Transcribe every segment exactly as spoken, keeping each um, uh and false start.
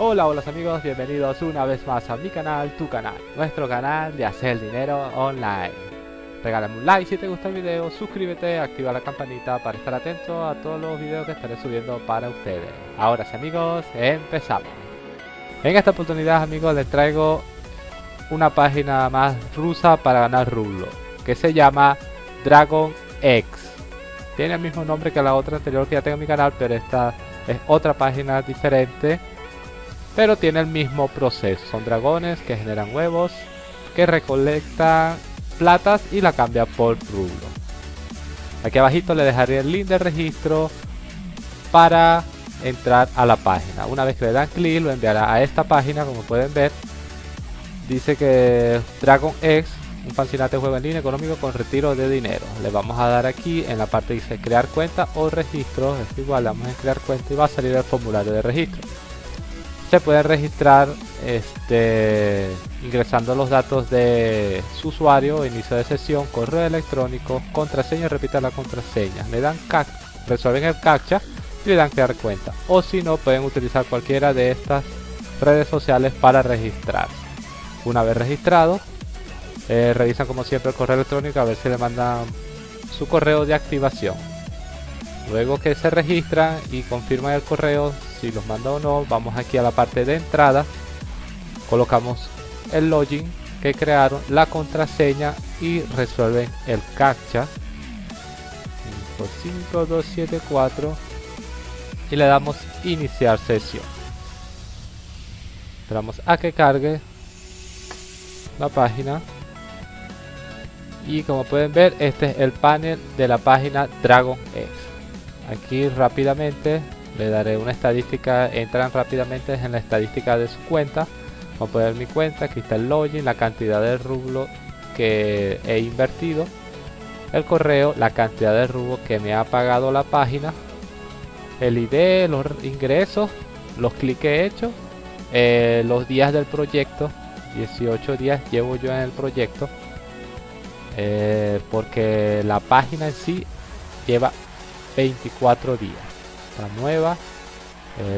Hola, hola amigos, bienvenidos una vez más a mi canal, tu canal, nuestro canal de hacer dinero online. Regálame un like si te gusta el video, suscríbete, activa la campanita para estar atento a todos los videos que estaré subiendo para ustedes. Ahora sí amigos, empezamos. En esta oportunidad amigos les traigo una página más rusa para ganar rublos, que se llama Dragon X. Tiene el mismo nombre que la otra anterior que ya tengo en mi canal, pero esta es otra página diferente, pero tiene el mismo proceso. Son dragones que generan huevos, que recolectan platas y la cambian por rublos. Aquí abajito le dejaré el link de registro para entrar a la página. Una vez que le dan clic lo enviará a esta página, como pueden ver. Dice que Dragon X, un fascinante juego en línea económico con retiro de dinero. Le vamos a dar aquí en la parte que dice crear cuenta o registro. Es igual, le vamos a crear cuenta y va a salir el formulario de registro. Se pueden registrar este, ingresando los datos de su usuario, inicio de sesión, correo electrónico, contraseña, repita la contraseña. Le dan resuelven el captcha y le dan crear cuenta. O si no, pueden utilizar cualquiera de estas redes sociales para registrarse. Una vez registrado, eh, revisan como siempre el correo electrónico a ver si le mandan su correo de activación. Luego que se registran y confirman el correo, si los manda o no, vamos aquí a la parte de entrada, colocamos el login que crearon, la contraseña y resuelven el captcha cinco cinco dos siete cuatro y le damos iniciar sesión. Esperamos a que cargue la página y como pueden ver este es el panel de la página Dragon X. Aquí rápidamente le daré una estadística, entran rápidamente en la estadística de su cuenta. Como pueden ver mi cuenta, aquí está el login, la cantidad de rublos que he invertido, el correo, la cantidad de rublos que me ha pagado la página, el I D, los ingresos, los clics que he hecho, eh, los días del proyecto. dieciocho días llevo yo en el proyecto, eh, porque la página en sí lleva veinticuatro días. Está nueva,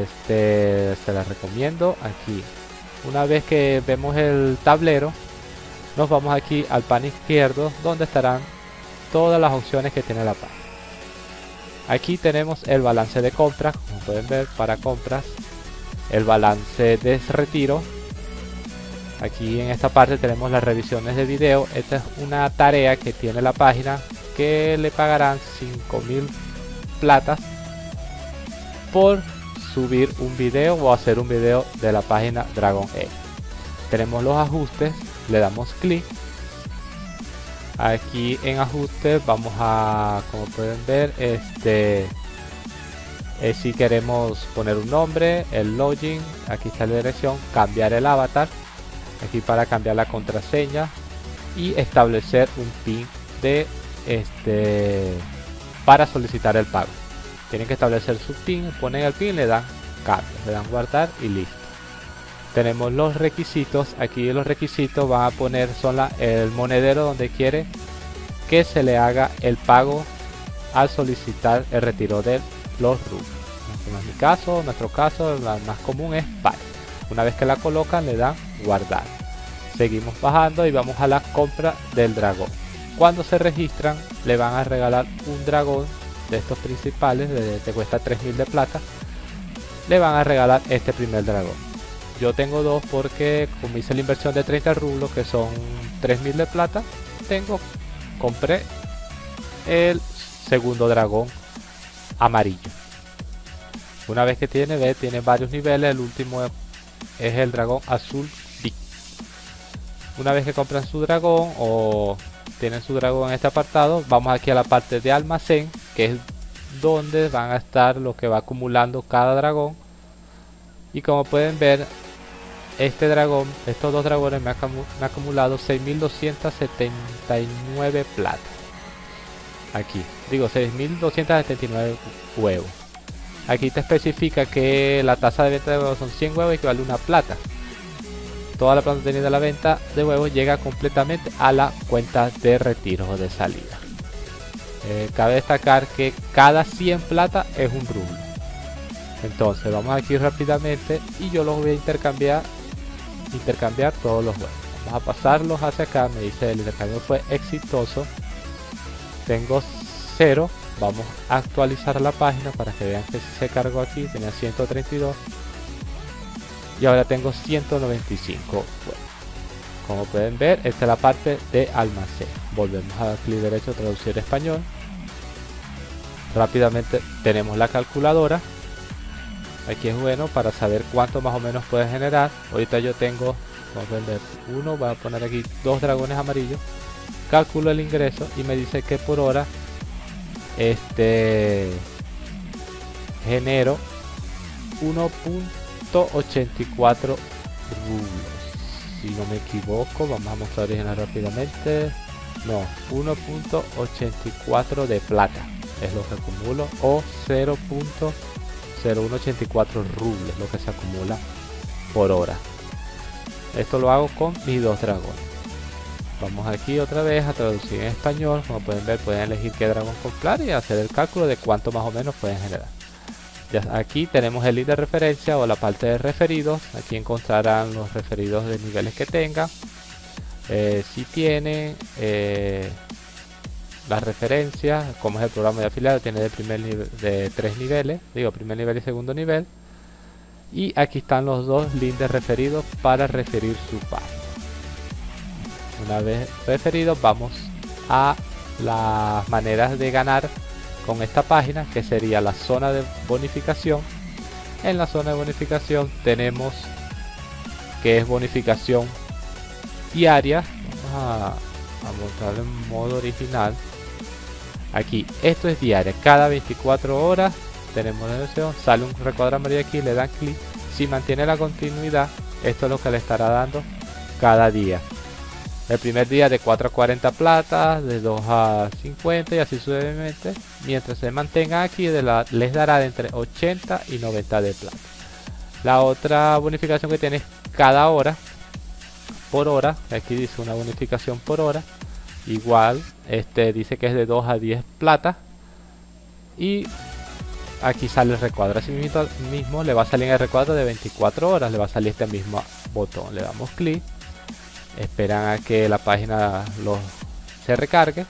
este, se la recomiendo. Aquí una vez que vemos el tablero nos vamos aquí al panel izquierdo donde estarán todas las opciones que tiene la página. Aquí tenemos el balance de compras, como pueden ver, para compras, el balance de retiro. Aquí en esta parte tenemos las revisiones de video. Esta es una tarea que tiene la página que le pagarán cinco mil platas por subir un video o hacer un video de la página Dragon Eggs. Tenemos los ajustes, le damos clic. Aquí en ajustes vamos a, como pueden ver, este eh, si queremos poner un nombre, el login, aquí está la dirección, cambiar el avatar. Aquí para cambiar la contraseña y establecer un pin de este para solicitar el pago. Tienen que establecer su pin, ponen el pin, le dan cambio, le dan guardar y listo. Tenemos los requisitos. Aquí los requisitos van a poner son la, el monedero donde quiere que se le haga el pago al solicitar el retiro de los rublos. En mi caso, en nuestro caso, la más común es PAY. Una vez que la colocan le dan guardar. Seguimos bajando y vamos a la compra del dragón. Cuando se registran le van a regalar un dragón de estos principales, te cuesta tres mil de plata. Le van a regalar este primer dragón. Yo tengo dos porque como hice la inversión de treinta rublos que son tres mil de plata, tengo compré el segundo dragón amarillo. Una vez que tiene, ve, tiene varios niveles, el último es es el dragón azul big. Una vez que compran su dragón o tienen su dragón en este apartado, vamos aquí a la parte de almacén, que es donde van a estar lo que va acumulando cada dragón. Y como pueden ver, este dragón, estos dos dragones me han acumulado seis mil doscientos setenta y nueve plata. Aquí digo seis mil doscientos setenta y nueve huevos. Aquí te especifica que la tasa de venta de huevos son cien huevos y que vale una plata. Toda la plata obtenida de la venta de huevos llega completamente a la cuenta de retiro o de salida. Eh, cabe destacar que cada cien plata es un rublo. Entonces vamos aquí rápidamente y yo los voy a intercambiar intercambiar todos los huevos. Vamos a pasarlos hacia acá. Me dice el intercambio fue exitoso, tengo cero. Vamos a actualizar la página para que vean que se cargó. Aquí tenía ciento treinta y dos y ahora tengo ciento noventa y cinco huevos. Como pueden ver, esta es la parte de almacén. Volvemos a dar clic derecho, traducir español. Rápidamente tenemos la calculadora. Aquí es bueno para saber cuánto más o menos puede generar. Ahorita yo tengo, vamos a vender uno, voy a poner aquí dos dragones amarillos. Calculo el ingreso y me dice que por hora este genero uno punto ochenta y cuatro rublos. Si no me equivoco, vamos a mostrar original rápidamente. No, uno punto ochenta y cuatro de plata es lo que acumulo, o cero punto cero uno ochenta y cuatro rubles lo que se acumula por hora. Esto lo hago con mis dos dragones. Vamos aquí otra vez a traducir en español. Como pueden ver, pueden elegir qué dragón comprar y hacer el cálculo de cuánto más o menos pueden generar. Ya aquí tenemos el link de referencia o la parte de referidos. Aquí encontrarán los referidos de niveles que tenga, eh, si tiene eh, las referencias, como es el programa de afiliado. Tiene de primer nivel, de tres niveles, digo primer nivel y segundo nivel. Y aquí están los dos links de referidos para referir su página. Una vez referidos, vamos a las maneras de ganar con esta página, que sería la zona de bonificación. En la zona de bonificación tenemos que es bonificación diaria. Vamos a, a montarlo en modo original. Aquí, esto es diario, cada veinticuatro horas tenemos la opción. Sale un recuadro amarillo aquí, le dan clic. Si mantiene la continuidad, esto es lo que le estará dando cada día. El primer día de cuatro a cuarenta plata, de dos a cincuenta y así sucesivamente. Mientras se mantenga aquí, de la, les dará de entre ochenta y noventa de plata. La otra bonificación que tiene es cada hora, por hora. Aquí dice una bonificación por hora. Igual, este dice que es de dos a diez plata. Y aquí sale el recuadro. Así mismo, mismo le va a salir en el recuadro de veinticuatro horas. Le va a salir este mismo botón. Le damos clic. Esperan a que la página los, se recargue.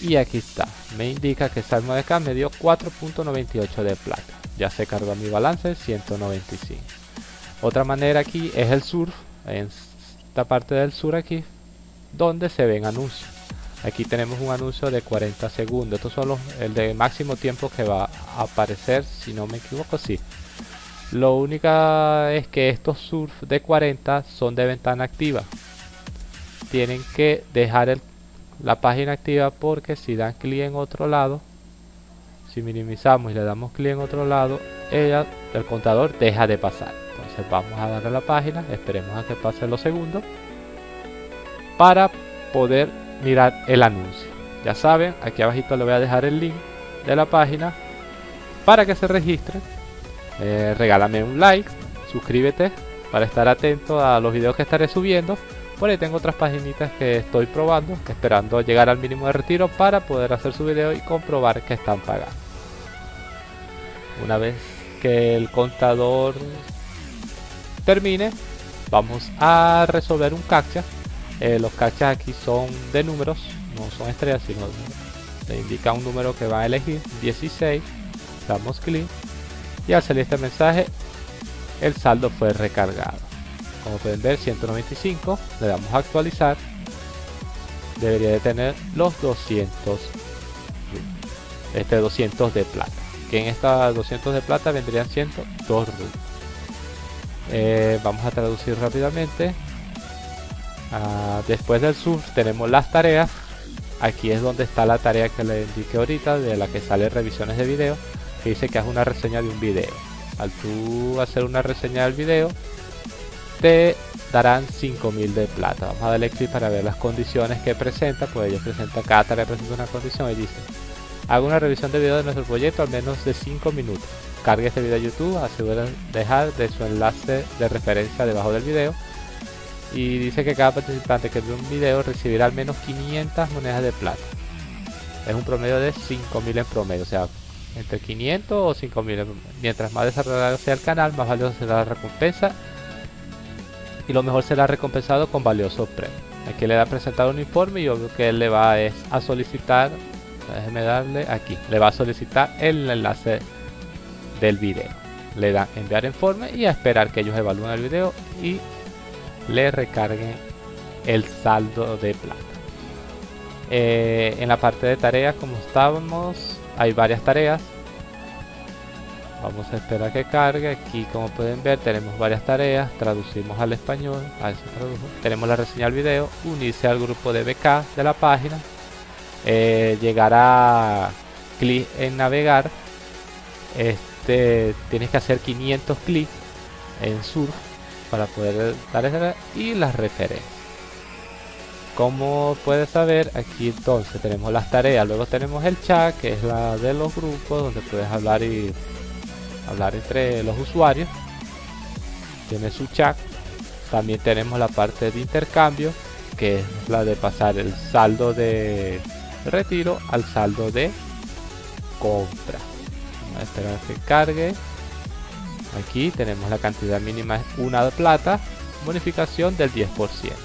Y aquí está. Me indica que Salmo de acá me dio cuatro punto noventa y ocho de plata. Ya se cargó mi balance, ciento noventa y cinco. Otra manera aquí es el surf. En esta parte del sur aquí, donde se ven anuncios. Aquí tenemos un anuncio de cuarenta segundos. Estos son los, el de máximo tiempo que va a aparecer, si no me equivoco, sí. Lo único es que estos surf de cuarenta son de ventana activa. Tienen que dejar el, la página activa, porque si dan clic en otro lado, si minimizamos y le damos clic en otro lado, ella, el contador deja de pasar. Entonces vamos a darle a la página, esperemos a que pasen los segundos para poder mirar el anuncio. Ya saben, aquí abajito le voy a dejar el link de la página para que se registren. Eh, regálame un like, suscríbete para estar atento a los videos que estaré subiendo. Por ahí tengo otras paginitas que estoy probando, esperando llegar al mínimo de retiro para poder hacer su video y comprobar que están pagados. Una vez que el contador termine, vamos a resolver un captcha. eh, Los captchas aquí son de números, no son estrellas, sino te indica un número que va a elegir, dieciséis. Damos clic y al salir este mensaje, el saldo fue recargado. Como pueden ver, ciento noventa y cinco. Le damos a actualizar. Debería de tener los doscientos. Este doscientos de plata. Que en esta doscientos de plata vendrían ciento dos rubles. Eh, vamos a traducir rápidamente. Ah, después del sub tenemos las tareas. Aquí es donde está la tarea que le indiqué ahorita, de la que sale revisiones de video. Que dice que haz una reseña de un video. Al tú hacer una reseña del video, te darán cinco mil de plata. Vamos a darle clic para ver las condiciones que presenta. Pues ellos presentan, cada tarea presenta una condición. Y dice: haga una revisión de video de nuestro proyecto al menos de cinco minutos. Cargue este video a YouTube. Asegúrate de dejar de su enlace de referencia debajo del video. Y dice que cada participante que ve un video recibirá al menos quinientas monedas de plata. Es un promedio de cinco mil en promedio. O sea, entre quinientos o cinco mil. Mientras más desarrollado sea el canal, más valiosa será la recompensa y lo mejor será recompensado con valiosos premios. Aquí le da a presentar un informe y obvio que él le va es a solicitar, déjeme darle aquí, le va a solicitar el enlace del video. Le da enviar informe y a esperar que ellos evalúen el video y le recarguen el saldo de plata. Eh, en la parte de tareas, como estábamos, hay varias tareas. Vamos a esperar a que cargue. Aquí, como pueden ver, tenemos varias tareas. Traducimos al español. A eso tradujo. Tenemos la reseña al video. Unirse al grupo de B K de la página. Eh, llegar a clic en navegar. Este, tienes que hacer quinientos clics en surf para poder dar esa. Y las referencias. Como puedes saber, aquí entonces tenemos las tareas. Luego tenemos el chat, que es la de los grupos, donde puedes hablar y... hablar entre los usuarios. Tiene su chat. También tenemos la parte de intercambio, que es la de pasar el saldo de retiro al saldo de compra. Vamos a esperar a que cargue. Aquí tenemos la cantidad mínima, es una plata, bonificación del diez por ciento.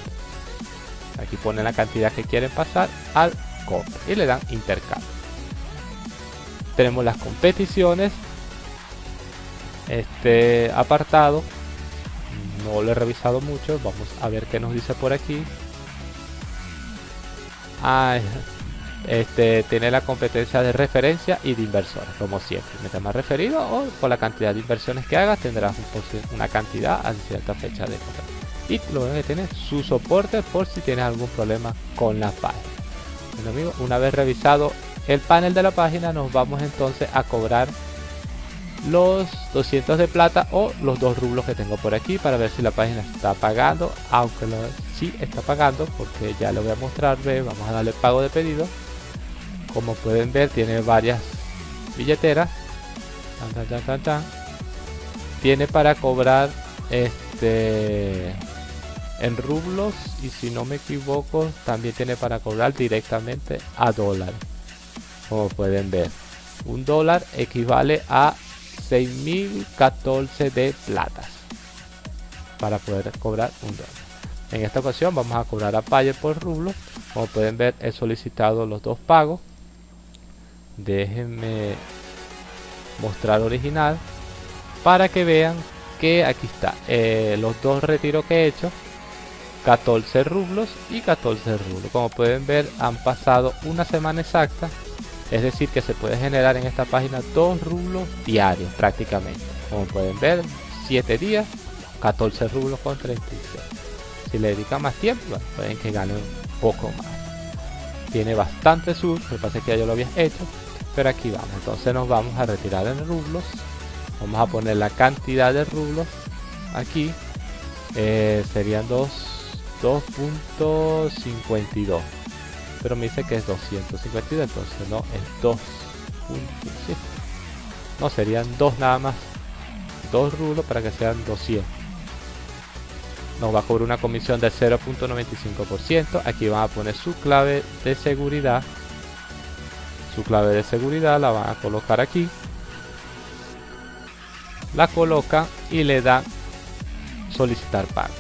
Aquí ponen la cantidad que quieren pasar al compra y le dan intercambio. Tenemos las competiciones. Este apartado no lo he revisado mucho. Vamos a ver qué nos dice por aquí. Ah, este tiene la competencia de referencia y de inversores, como siempre. Mientras más referido o por la cantidad de inversiones que hagas, tendrás un una cantidad a cierta fecha de compra. Y lo que tiene su soporte por si tienes algún problema con la página. Bueno, amigos, una vez revisado el panel de la página, nos vamos entonces a cobrar los doscientos de plata o los dos rublos que tengo por aquí para ver si la página está pagando, aunque lo, sí está pagando, porque ya lo voy a mostrar. Ve, vamos a darle pago de pedido. Como pueden ver, tiene varias billeteras. Tan, tan, tan, tan, tan. Tiene para cobrar este en rublos y, si no me equivoco, también tiene para cobrar directamente a dólares. Como pueden ver, un dólar equivale a seis mil catorce de platas para poder cobrar un dólar. En esta ocasión vamos a cobrar a Payeer por rublo. Como pueden ver, he solicitado los dos pagos. Déjenme mostrar original para que vean que aquí está eh, los dos retiros que he hecho, catorce rublos y catorce rublos. Como pueden ver, han pasado una semana exacta. Es decir, que se puede generar en esta página dos rublos diarios prácticamente. Como pueden ver, siete días, catorce rublos con treinta y seis. Si le dedican más tiempo, bueno, pueden que gane un poco más. Tiene bastante sur, me parece que ya yo lo había hecho. Pero aquí vamos, entonces nos vamos a retirar en rublos. Vamos a poner la cantidad de rublos aquí. Eh, serían dos punto cincuenta y dos. Pero me dice que es doscientos cincuenta y dos, entonces no, es dos. No, serían dos nada más. dos rublos para que sean doscientos. Nos va a cobrar una comisión del cero punto noventa y cinco por ciento. Aquí van a poner su clave de seguridad. Su clave de seguridad la van a colocar aquí. La colocan y le dan solicitar pago.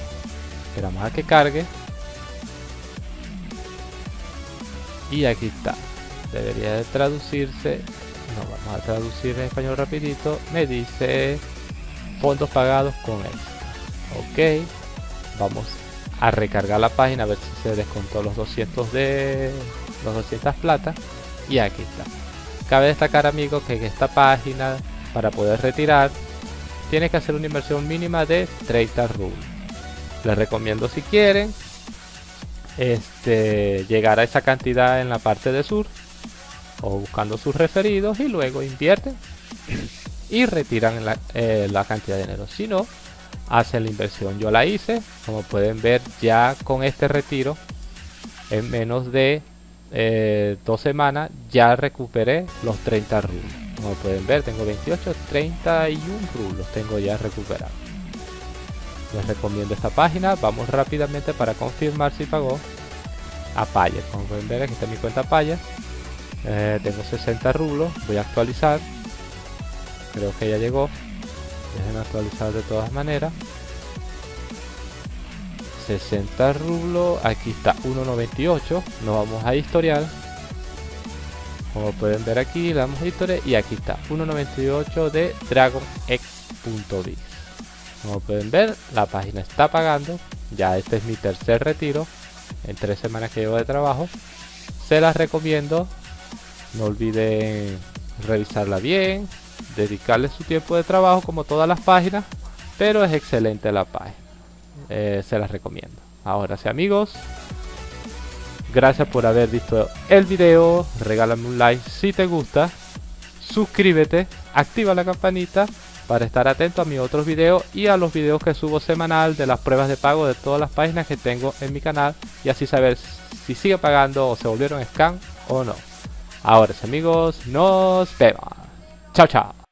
Esperamos a que cargue. Y aquí está, debería de traducirse. No, vamos a traducir en español rapidito. Me dice fondos pagados con esto. Ok, vamos a recargar la página a ver si se descontó los doscientos de los doscientos plata. Y aquí está. Cabe destacar, amigos, que en esta página, para poder retirar, tienes que hacer una inversión mínima de treinta rublos. Les recomiendo, si quieren, Este, llegar a esa cantidad en la parte de sur o buscando sus referidos, y luego invierten y retiran la, eh, la cantidad de dinero. Si no, hacen la inversión. Yo la hice, como pueden ver, ya con este retiro en menos de eh, dos semanas ya recuperé los treinta rublos. Como pueden ver, tengo veintiocho, treinta y uno rublos tengo ya recuperados. Les recomiendo esta página. Vamos rápidamente para confirmar si pagó a Payeer. Como pueden ver, aquí está mi cuenta Payeer. Eh, tengo sesenta rublos. Voy a actualizar. Creo que ya llegó. Déjenme actualizar de todas maneras. sesenta rublos. Aquí está uno noventa y ocho. Nos vamos a historial. Como pueden ver aquí, le damos historia y aquí está, uno noventa y ocho de Dragon X punto biz. Como pueden ver, la página está pagando. Ya este es mi tercer retiro en tres semanas que llevo de trabajo. Se las recomiendo. No olviden revisarla bien, dedicarle su tiempo de trabajo como todas las páginas. Pero es excelente la página. Eh, se las recomiendo. Ahora sí, amigos. Gracias por haber visto el video, regálame un like si te gusta, suscríbete, activa la campanita para estar atento a mis otros videos y a los videos que subo semanal de las pruebas de pago de todas las páginas que tengo en mi canal y así saber si sigue pagando o se volvieron scam o no. Ahora amigos, nos vemos. Chao, chao.